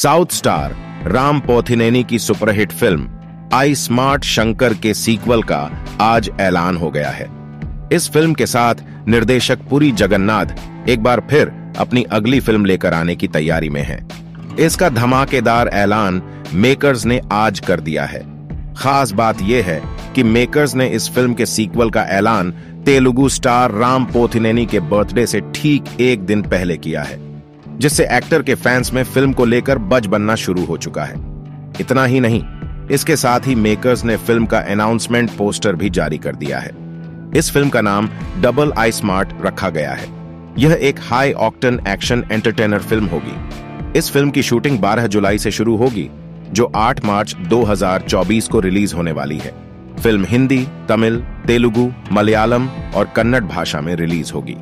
South star Ram Pothineni की superhit film iSmart Shankar के sequel का आज ऐलान हो गया है। इस फिल्म के साथ निर्देशक पुरी जगन्नाथ एक बार फिर अपनी अगली फिल्म लेकर आने की तैयारी में हैं। इसका धमाकेदार ऐलान मेकर्स ने आज कर दिया है। खास बात यह है कि मेकर्स ने इस फिल्म के सीक्वल का ऐलान तेलुगु स्टार राम पोथिनेनी के बर्थडे से ठीक एक दिन पहले किया है, जिससे एक्टर के फैंस में फिल्म को लेकर बज बनना शुरू हो चुका है। इतना ही नहीं, इसके साथ ही मेकर्स ने फिल्म का अनाउंसमेंट पोस्टर भी जारी कर दिया है। इस फिल्म का नाम डबल iSmart रखा गया है। यह एक high octane action entertainer film होगी। इस फिल्म की शूटिंग 12 जुलाई से शुरू होगी, जो 8 मार्च 2024 को रिलीज होने वाली है। फिल्म हिंदी, तमिल, तेलुगु, मलयालम और कन्नड़ भाषा में रिलीज होगी।